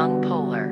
Yung Polar.